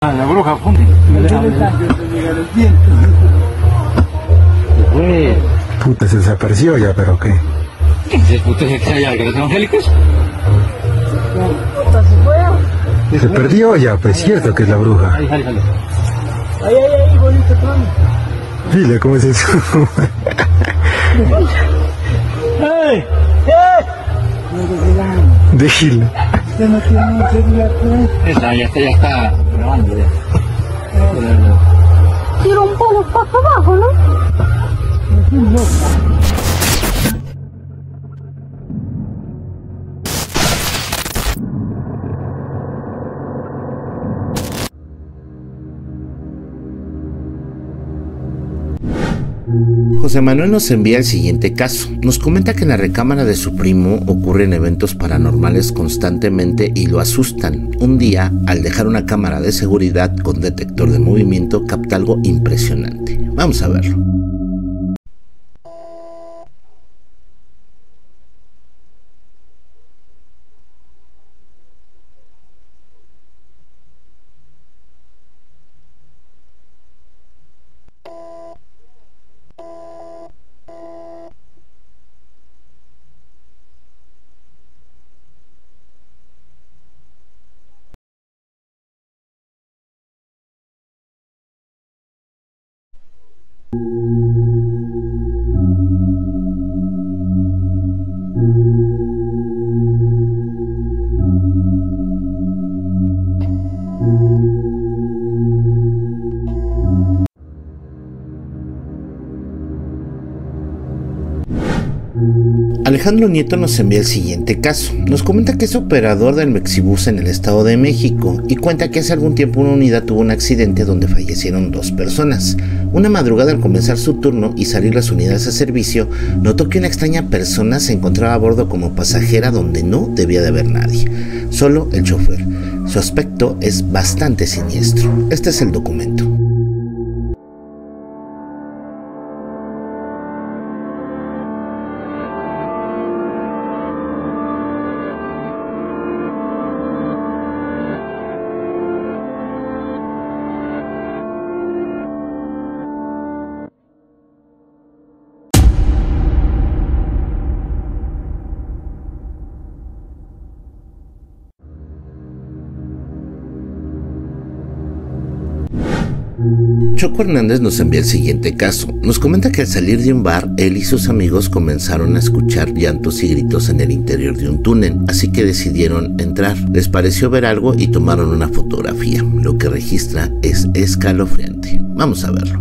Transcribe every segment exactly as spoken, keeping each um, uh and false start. Ah, la bruja funde. Puta, se desapareció ya, pero ¿qué? ¿Se puta se extraña que los evangélicos? Puta, se fue. Se perdió ya, pues es cierto que es la bruja. Ahí, ahí, ahí, bonito plan. Dile, ¿cómo es eso? ¡Ay! ¡Eh! Déjilo. Esa ya está, ya está grabando ya. Tiro un polo para abajo, ¿no? José Manuel nos envía el siguiente caso. Nos comenta que en la recámara de su primo ocurren eventos paranormales constantemente y lo asustan. Un día, al dejar una cámara de seguridad con detector de movimiento, capta algo impresionante. Vamos a verlo. Alejandro Nieto nos envía el siguiente caso. Nos comenta que es operador del Mexibus en el Estado de México y cuenta que hace algún tiempo una unidad tuvo un accidente donde fallecieron dos personas. Una madrugada, al comenzar su turno y salir las unidades a servicio, notó que una extraña persona se encontraba a bordo como pasajera donde no debía de haber nadie, solo el chofer. Su aspecto es bastante siniestro. Este es el documento. Choco Hernández nos envía el siguiente caso. Nos comenta que al salir de un bar, él y sus amigos comenzaron a escuchar llantos y gritos en el interior de un túnel, así que decidieron entrar. Les pareció ver algo y tomaron una fotografía. Lo que registra es escalofriante. Vamos a verlo.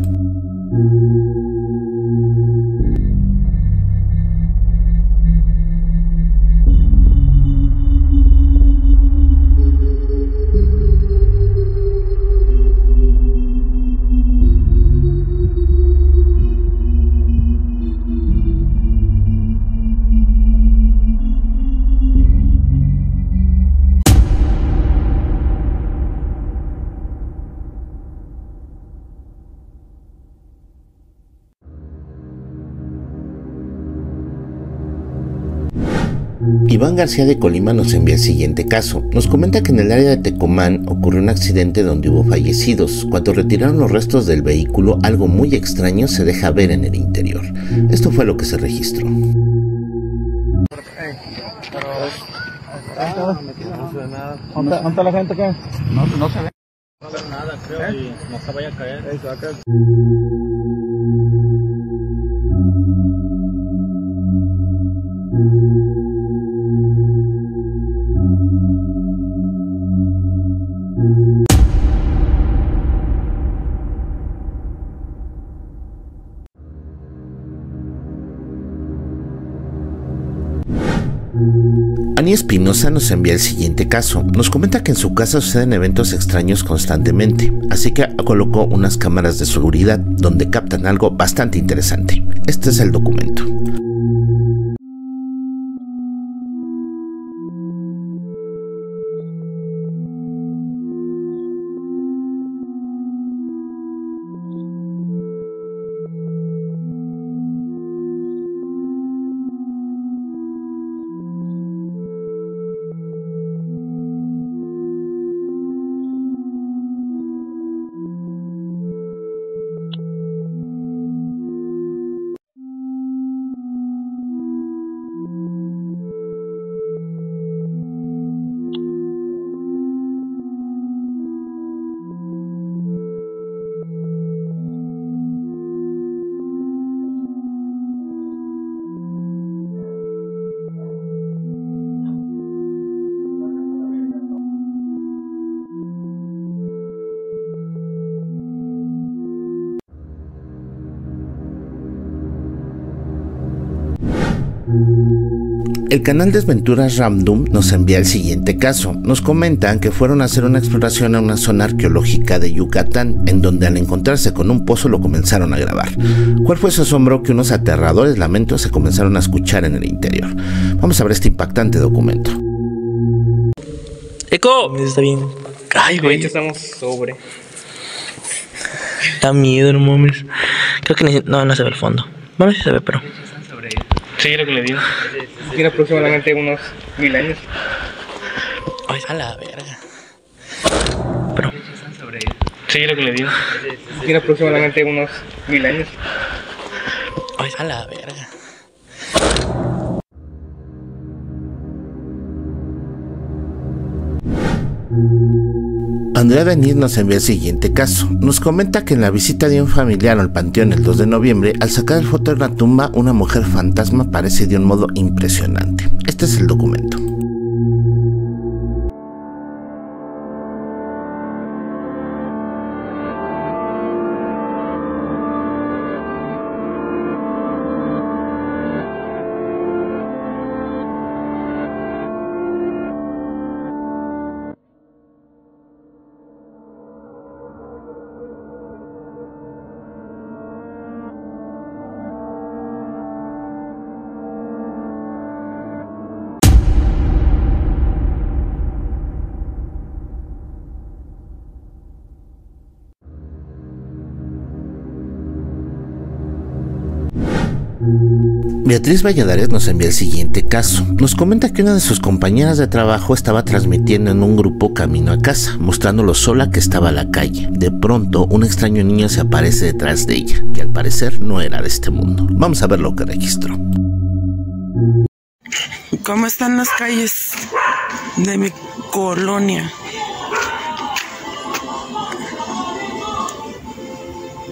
Iván García de Colima nos envía el siguiente caso. Nos comenta que en el área de Tecomán ocurrió un accidente donde hubo fallecidos. Cuando retiraron los restos del vehículo, algo muy extraño se deja ver en el interior. Esto fue lo que se registró. ¿Dónde está la gente acá? No, no se ve. No se ve nada, creo, y no se vaya a caer. Espinoza nos envía el siguiente caso. Nos comenta que en su casa suceden eventos extraños constantemente, así que colocó unas cámaras de seguridad donde captan algo bastante interesante. Este es el documento. El canal Desventuras Random nos envía el siguiente caso. Nos comentan que fueron a hacer una exploración a una zona arqueológica de Yucatán, en donde al encontrarse con un pozo lo comenzaron a grabar. ¿Cuál fue su asombro? Que unos aterradores lamentos se comenzaron a escuchar en el interior. Vamos a ver este impactante documento. ¡Eco! Está bien. Ay, güey, ya estamos sobre. Da miedo, no mames. Creo que no, no se ve el fondo. Vamos a ver si se ve, pero... Sí, lo que le digo. Tiene aproximadamente unos mil años. Ay, a la verga. Pero... Sí, lo que le digo. Tiene aproximadamente unos mil años. Ay, a la verga. Andrea Deniz nos envía el siguiente caso. Nos comenta que en la visita de un familiar al panteón el dos de noviembre, al sacar el foto de la tumba, una mujer fantasma aparece de un modo impresionante. Este es el documento. Beatriz Valladares nos envía el siguiente caso. Nos comenta que una de sus compañeras de trabajo estaba transmitiendo en un grupo camino a casa, mostrando lo sola que estaba la calle. De pronto, un extraño niño se aparece detrás de ella, que al parecer no era de este mundo. Vamos a ver lo que registró. ¿Cómo están las calles de mi colonia?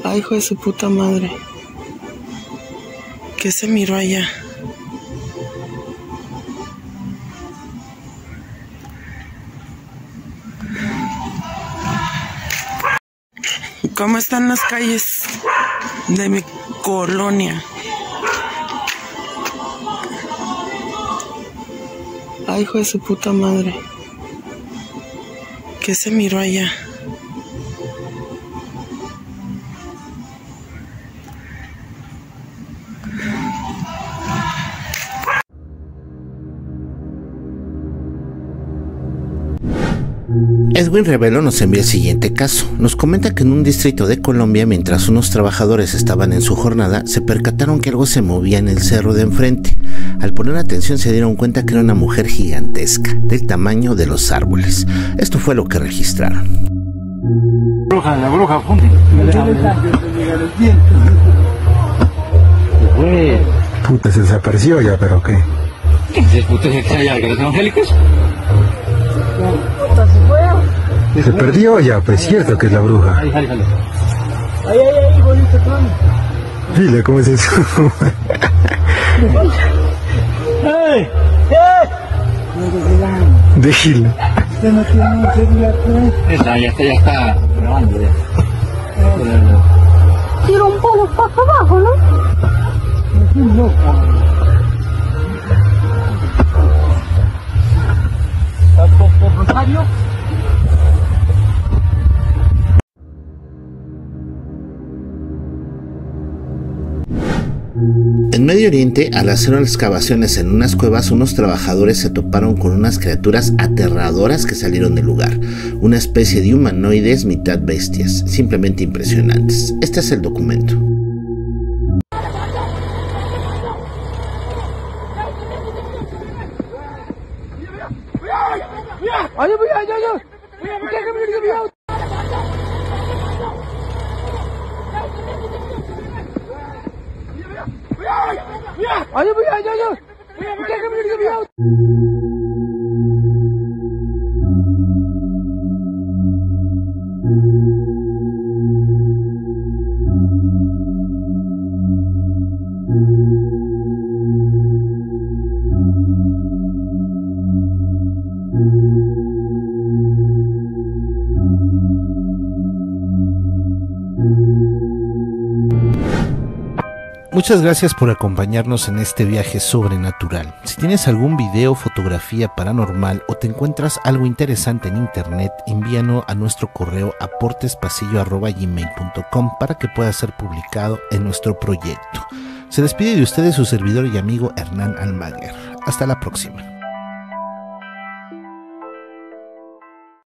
Ay, hijo de su puta madre. ¿Qué se miró allá? ¿Cómo están las calles de mi colonia? Ay, hijo de su puta madre. ¿Qué se miró allá? Edwin Revelo nos envía el siguiente caso. Nos comenta que en un distrito de Colombia, mientras unos trabajadores estaban en su jornada, se percataron que algo se movía en el cerro de enfrente. Al poner atención se dieron cuenta que era una mujer gigantesca, del tamaño de los árboles. Esto fue lo que registraron. La bruja, la bruja, fue. Puta, se desapareció ya, pero ¿qué? ¿Se puta se extraña que los evangélicos? Se perdió ya, pues cierto que es la bruja. Ay, ay, ay, bonito tron. Dile, ¿cómo es eso? ¡Ay! ¡Eh! Déjilo. Usted no tiene un celular, ¿eh? Esa, ya está, ya está grabando, ya. Quiero un polo para abajo, ¿no? Un loco. ¿Estás por Rosario? En Medio Oriente, al hacer unas excavaciones en unas cuevas, unos trabajadores se toparon con unas criaturas aterradoras que salieron del lugar. Una especie de humanoides, mitad bestias, simplemente impresionantes. Este es el documento. Muchas gracias por acompañarnos en este viaje sobrenatural. Si tienes algún video, fotografía paranormal o te encuentras algo interesante en internet, envíanos a nuestro correo aportespasillo arroba gmail punto com para que pueda ser publicado en nuestro proyecto. Se despide de ustedes su servidor y amigo Hernán Almaguer. Hasta la próxima.